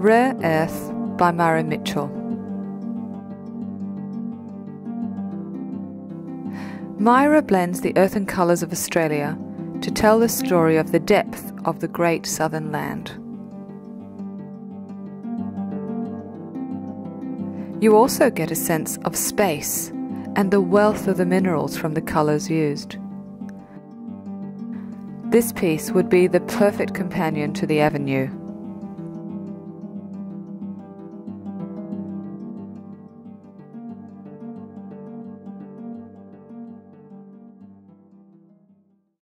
Rare Earth by Myra Mitchell. Myra blends the earthen colours of Australia to tell the story of the depth of the great southern land. You also get a sense of space and the wealth of the minerals from the colours used. This piece would be the perfect companion to the avenue.